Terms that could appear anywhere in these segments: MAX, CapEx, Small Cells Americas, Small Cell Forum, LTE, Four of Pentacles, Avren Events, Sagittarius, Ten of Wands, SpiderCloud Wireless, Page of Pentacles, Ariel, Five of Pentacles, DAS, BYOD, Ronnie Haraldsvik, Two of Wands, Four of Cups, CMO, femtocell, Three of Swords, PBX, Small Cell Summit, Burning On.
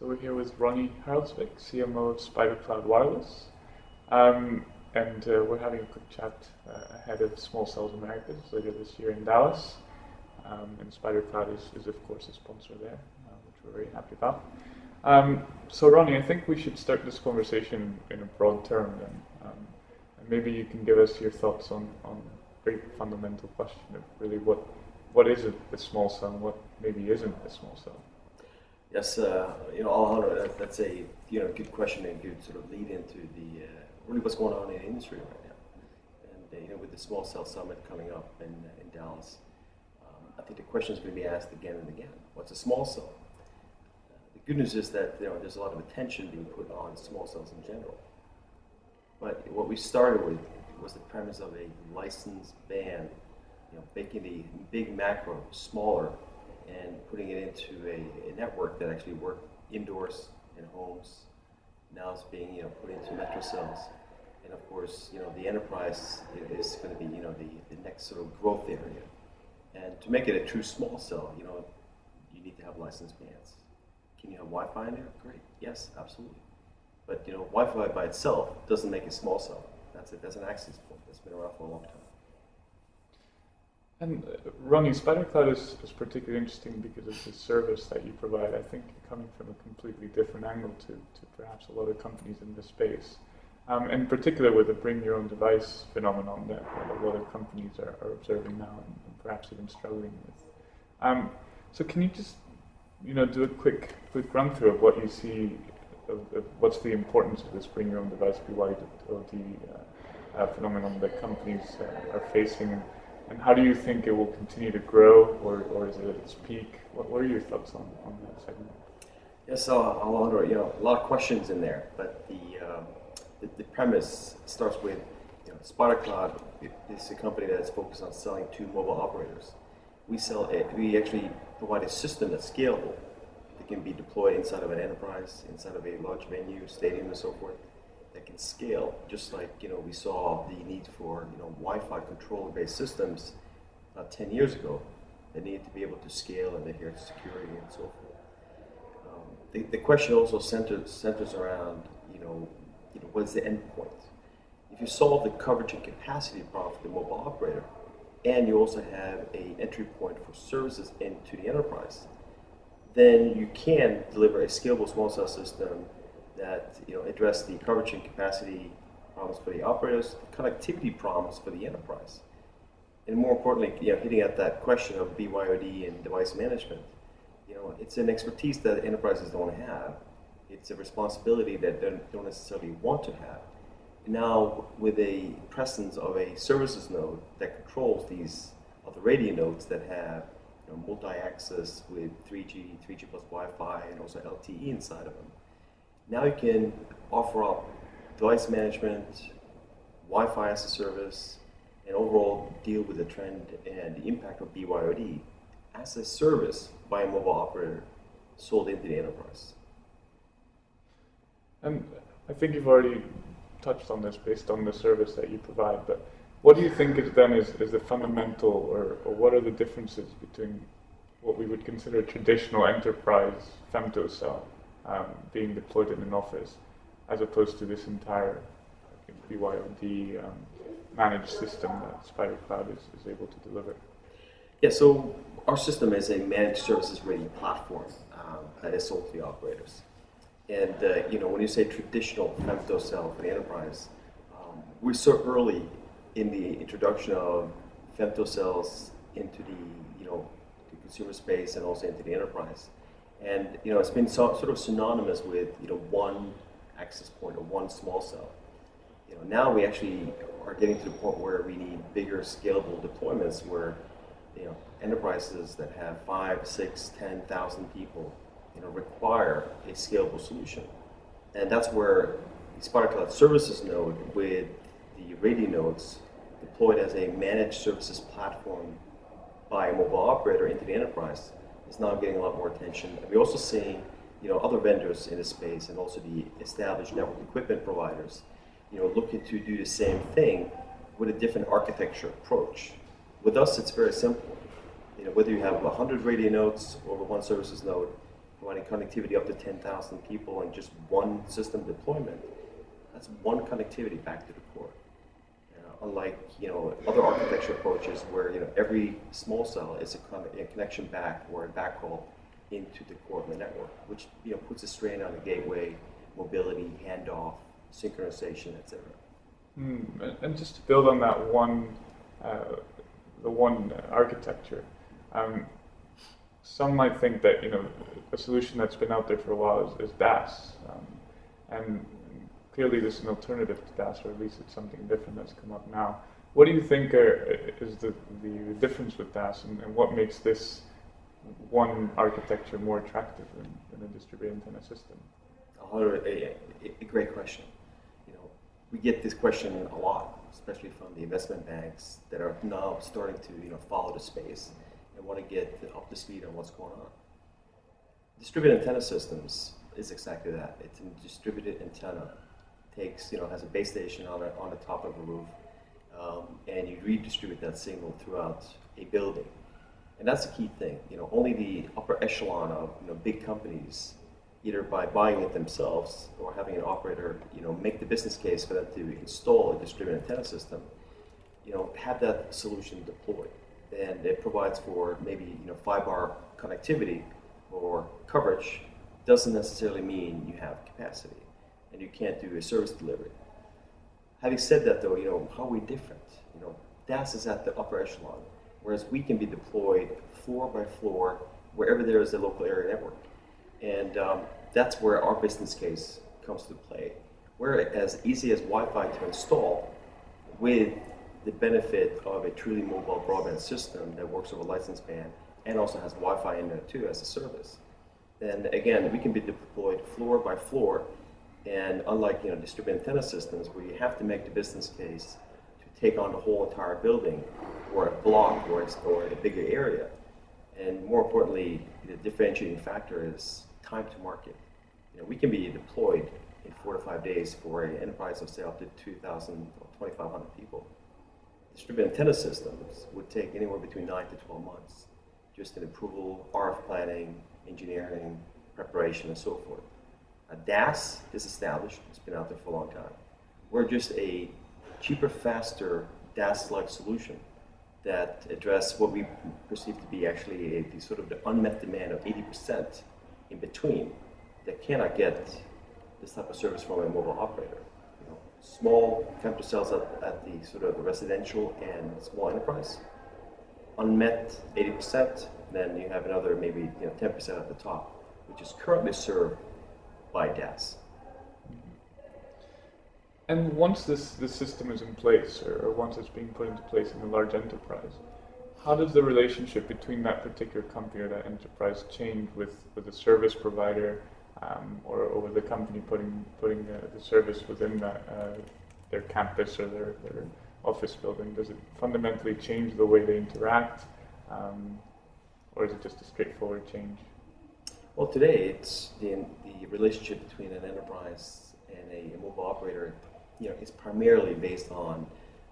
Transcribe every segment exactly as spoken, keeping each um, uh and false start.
So we're here with Ronnie Haraldsvik, C M O of SpiderCloud Wireless, um, and uh, we're having a quick chat uh, ahead of Small Cells Americas later this year in Dallas, um, and SpiderCloud is, is of course a sponsor there, uh, which we're very happy about. Um, so Ronnie, I think we should start this conversation in a broad term then, um, and maybe you can give us your thoughts on, on a very fundamental question of really what, what is a, a small cell and what maybe isn't a small cell. Yes, uh, you know, Alejandro, that, that's a you know good question and good sort of lead into the uh, really what's going on in the industry right now, and uh, you know with the Small Cell Summit coming up in uh, in Dallas, um, I think the question is going to be asked again and again: what's a small cell? Uh, the good news is that you know there's a lot of attention being put on small cells in general, but what we started with was the premise of a license ban, you know, making the big macro smaller and putting it into a, a network that actually worked indoors in homes. Now it's being you know put into metro cells, and of course you know the enterprise is going to be you know the, the next sort of growth area. And to make it a true small cell, you know you need to have license bands. Can you have Wi-Fi in there? Great, yes, absolutely. But you know Wi-Fi by itself doesn't make a small cell. That's it. That's an access point that's been around for a long time. And uh, Ronnie, SpiderCloud is, is particularly interesting because of the service that you provide. I think you're coming from a completely different angle to, to perhaps a lot of companies in this space. Um, in particular with the bring your own device phenomenon that, that a lot of companies are, are observing now and, and perhaps even struggling with. Um, so can you just you know, do a quick, quick run through of what you see, of, of what's the importance of this bring your own device B Y O D uh, uh, phenomenon that companies uh, are facing? And how do you think it will continue to grow, or, or is it at its peak? What, what are your thoughts on, on that segment? Yes, uh, Alejandro, you know, a lot of questions in there, but the, um, the, the premise starts with, you know, SpiderCloud is a company that is focused on selling to mobile operators. We sell, a, we actually provide a system that's scalable, that can be deployed inside of an enterprise, inside of a large venue, stadium and so forth, that can scale, just like you know we saw the need for you know Wi-Fi controller-based systems about ten years ago. They needed to be able to scale and adhere to security and so forth. Um, the, the question also centers centers around you know you know what is the endpoint? If you solve the coverage and capacity problem for the mobile operator, and you also have an entry point for services into the enterprise, then you can deliver a scalable small cell system that you know address the coverage and capacity problems for the operators, the connectivity problems for the enterprise, and more importantly, you know, hitting at that question of B Y O D and device management. You know, it's an expertise that enterprises don't have. It's a responsibility that they don't necessarily want to have. Now, with a presence of a services node that controls these other radio nodes that have you know, multi-access with three G, three G plus Wi-Fi, and also L T E inside of them. Now you can offer up device management, Wi-Fi as a service, and overall deal with the trend and the impact of B Y O D as a service by a mobile operator sold into the enterprise. And I think you've already touched on this based on the service that you provide, but what do you think is then is, is the fundamental, or, or what are the differences between what we would consider traditional enterprise femtocell Um, being deployed in an office, as opposed to this entire B Y O D um, managed system that SpiderCloud is, is able to deliver? Yeah, so our system is a managed services ready platform um, that is sold to the operators. And uh, you know, when you say traditional femtocell for the enterprise, um, we're so early in the introduction of femtocells into the you know the consumer space and also into the enterprise. And you know, it's been so, sort of synonymous with you know one access point or one small cell. You know, now we actually are getting to the point where we need bigger, scalable deployments where you know enterprises that have five, six, ten thousand people you know require a scalable solution, and that's where the SpiderCloud Services node with the radio nodes deployed as a managed services platform by a mobile operator into the enterprise. It's now getting a lot more attention. And we're also seeing, you know, other vendors in the space and also the established network equipment providers, you know, looking to do the same thing with a different architecture approach. With us, it's very simple. You know, whether you have one hundred radio nodes over one services node, providing connectivity up to ten thousand people and just one system deployment, that's one connectivity back to the core. You know, unlike you know other architecture approaches where you know every small cell is a, con a connection back or a backhaul into the core of the network, which you know puts a strain on the gateway, mobility, handoff, synchronization, et cetera. Mm, and just to build on that one, uh, the one architecture. Um, Some might think that you know a solution that's been out there for a while is, is D A S, um, and clearly this is an alternative to D A S, or at least it's something different that's come up now. What do you think are, is the, the difference with D A S, and, and what makes this one architecture more attractive than, than a distributed antenna system? A, a great question. You know, we get this question a lot, especially from the investment banks that are now starting to you know follow the space. I want to get up to speed on what's going on. Distributed antenna systems is exactly that. It's a distributed antenna. Takes, you know, has a base station on, a, on the top of a roof, um, and you redistribute that signal throughout a building. And that's the key thing. You know, only the upper echelon of you know, big companies, either by buying it themselves or having an operator, you know, make the business case for them to install a distributed antenna system, you know, have that solution deployed. And it provides for maybe you know five bar connectivity or coverage. Doesn't necessarily mean you have capacity, and you can't do a service delivery. Having said that, though, you know how we're different. You know, D A S is at the upper echelon, whereas we can be deployed floor by floor wherever there is a local area network, and um, that's where our business case comes to play. We're as easy as Wi-Fi to install, with the benefit of a truly mobile broadband system that works over license band and also has Wi-Fi in there too as a service. Then again, we can be deployed floor by floor, and unlike you know distributed antenna systems where you have to make the business case to take on the whole entire building or a block or a bigger area, and more importantly, the differentiating factor is time to market. You know, we can be deployed in four to five days for an enterprise of say up to two thousand or twenty-five hundred people. Distributed antenna systems would take anywhere between nine to twelve months, just in approval, R F planning, engineering, preparation, and so forth. A D A S is established, it's been out there for a long time. We're just a cheaper, faster D A S-like solution that address what we perceive to be actually a, the sort of the unmet demand of eighty percent in between that cannot get this type of service from a mobile operator. Small femto cells at, at the sort of residential and small enterprise, unmet eighty percent, then you have another maybe you know ten percent at the top, which is currently served by D A S. And once this, this system is in place, or, or once it's being put into place in a large enterprise, how does the relationship between that particular company or that enterprise change with, with the service provider? Um, or, or the company putting putting the, the service within the, uh, their campus or their, their office building? Does it fundamentally change the way they interact, um, or is it just a straightforward change? Well, today it's the the relationship between an enterprise and a mobile operator. You know, is primarily based on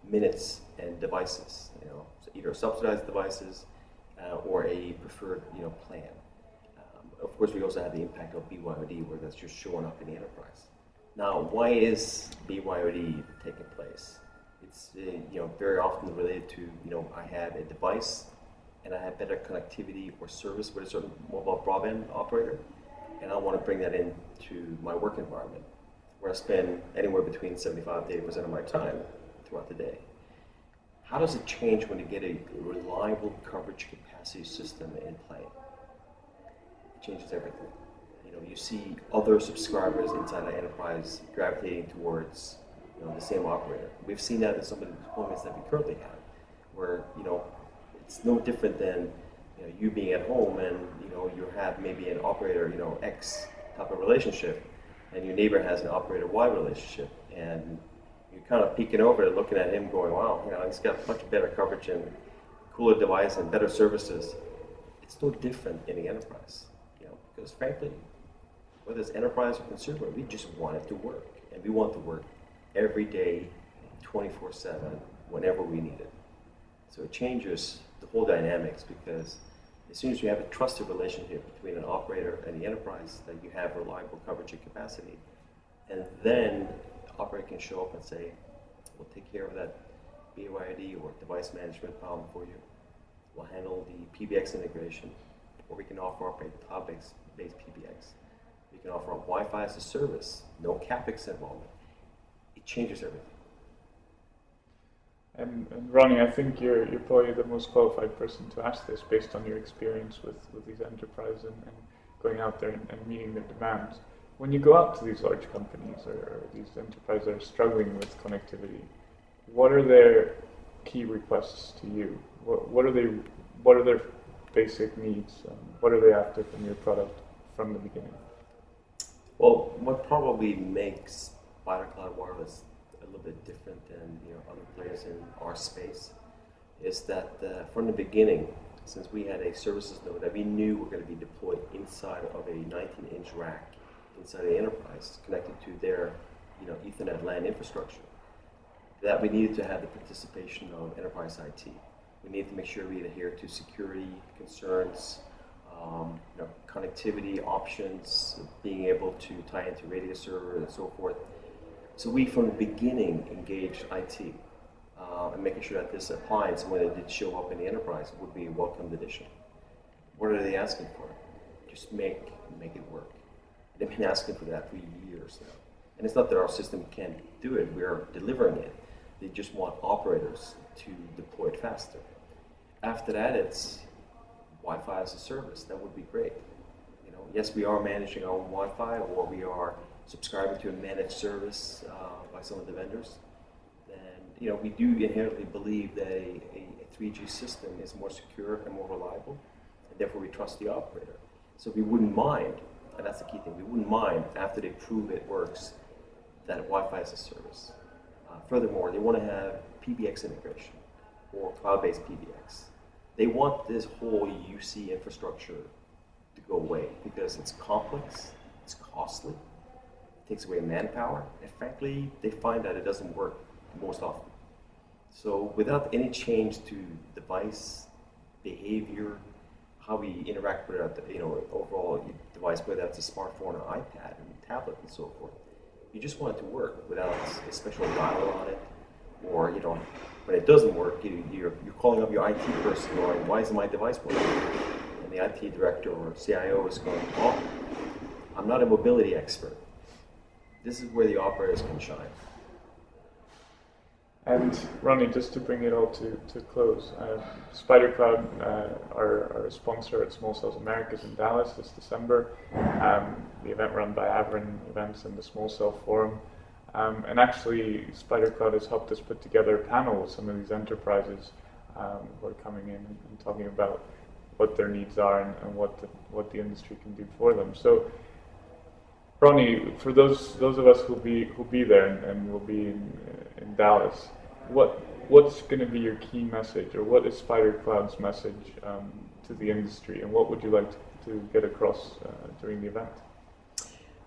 minutes and devices. You know, so either subsidized devices uh, or a preferred you know plan. Of course, we also have the impact of B Y O D, where that's just showing up in the enterprise. Now, why is B Y O D taking place? It's uh, you know very often related to you know I have a device, and I have better connectivity or service with a certain mobile broadband operator, and I want to bring that into my work environment, where I spend anywhere between seventy-five to eighty percent of my time throughout the day. How does it change when you get a reliable coverage capacity system in play? Changes everything. You know, you see other subscribers inside the enterprise gravitating towards you know, the same operator. We've seen that in some of the deployments that we currently have, where you know it's no different than you know you being at home and you know you have maybe an operator you know X type of relationship, and your neighbor has an operator Y relationship, and you're kind of peeking over and looking at him, going, "Wow, you know, he's got much better coverage and cooler device and better services." It's no different in the enterprise. Because frankly, whether it's enterprise or consumer, we just want it to work. And we want to work every day, twenty-four seven, whenever we need it. So it changes the whole dynamics, because as soon as you have a trusted relationship between an operator and the enterprise, that you have reliable coverage and capacity. And then the operator can show up and say, we'll take care of that B Y O D or device management problem for you. We'll handle the P B X integration, or we can offer up a cloud-based P B X. We can offer up Wi-Fi as a service, no CapEx involvement. It changes everything. And, and Ronnie, I think you're, you're probably the most qualified person to ask this based on your experience with, with these enterprises and, and going out there and, and meeting their demands. When you go out to these large companies or, or these enterprises that are struggling with connectivity, what are their key requests to you? What, what, are, they, what are their basic needs? Um, what are they after from your product from the beginning? Well, what probably makes SpiderCloud Wireless a little bit different than you know, other players in our space is that uh, from the beginning, since we had a services node that we knew were going to be deployed inside of a nineteen inch rack inside the enterprise connected to their you know, Ethernet LAN infrastructure, that we needed to have the participation of enterprise I T. We needed to make sure we adhere to security concerns, um, you know, connectivity options, being able to tie into radio server and so forth. So we, from the beginning, engaged I T uh, and making sure that this appliance, when it did show up in the enterprise, would be a welcomed addition. What are they asking for? Just make make it work. They've been asking for that for years now. And it's not that our system can't do it, we're delivering it. They just want operators to deploy it faster. After that, it's Wi-Fi as a service. That would be great. You know, yes, we are managing our own Wi-Fi, or we are subscribing to a managed service uh, by some of the vendors. And you know, we do inherently believe that a, a three G system is more secure and more reliable, and therefore we trust the operator. So we wouldn't mind, and that's the key thing, we wouldn't mind after they prove it works that Wi-Fi is a service. Uh, furthermore, they want to have P B X integration or cloud-based P B X. They want this whole U C infrastructure to go away because it's complex, it's costly, it takes away manpower, and frankly, they find that it doesn't work most often. So without any change to device behavior, how we interact with our, you know, overall device, whether that's a smartphone or iPad and tablet and so forth, you just want it to work without a special dial on it, or you know, when it doesn't work, you, you're, you're calling up your I T person going, why isn't my device working? And the I T director or C I O is going, oh, I'm not a mobility expert. This is where the operators can shine. And Ronnie, just to bring it all to, to close, uh, SpiderCloud, uh, our, our sponsor at Small Cells Americas in Dallas this December, um, the event run by Avren Events and the Small Cell Forum. Um, and actually, SpiderCloud has helped us put together a panel with some of these enterprises um, who are coming in and talking about what their needs are and, and what, the, what the industry can do for them. So, Ronnie, for those those of us who'll be who'll be there and, and will be in, in Dallas, what what's going to be your key message, or what is SpiderCloud's message um, to the industry, and what would you like to, to get across uh, during the event?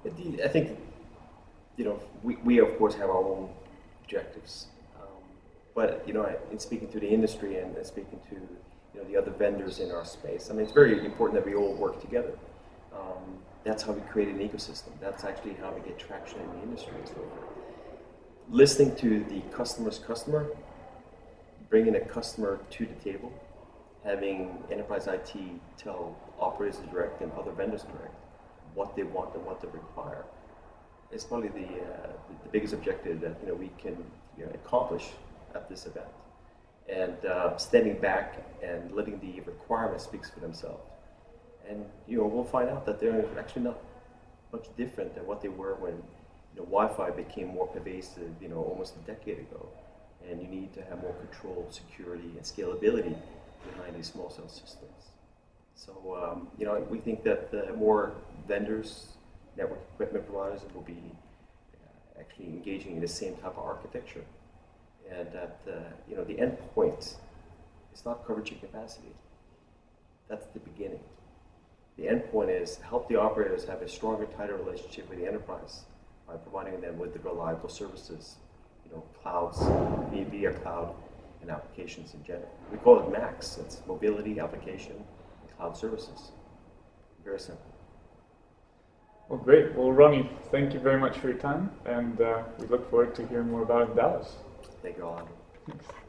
I think you know we we of course have our own objectives, um, but you know in speaking to the industry and speaking to you know the other vendors in our space, I mean it's very important that we all work together. Um, That's how we create an ecosystem. That's actually how we get traction in the industry. So listening to the customer's customer, bringing a customer to the table, having enterprise I T tell operators direct and other vendors direct what they want and what they require is probably the, uh, the biggest objective that you know we can you know, accomplish at this event. And uh, standing back and letting the requirements speak for themselves. And you know we'll find out that they're actually not much different than what they were when you know, Wi-Fi became more pervasive, you know, almost a decade ago. And you need to have more control, security, and scalability behind these small cell systems. So um, you know we think that the more vendors, network equipment providers, will be uh, actually engaging in the same type of architecture, and that uh, you know the end point is not coverage and capacity. That's the beginning. The end point is help the operators have a stronger, tighter relationship with the enterprise by providing them with the reliable services, you know, clouds, via cloud, and applications in general. We call it MAX. It's mobility, application, cloud services. Very simple. Well, great. Well, Ronnie, thank you very much for your time, and uh, we look forward to hearing more about it in Dallas. Thank you all, Andrew. Thanks.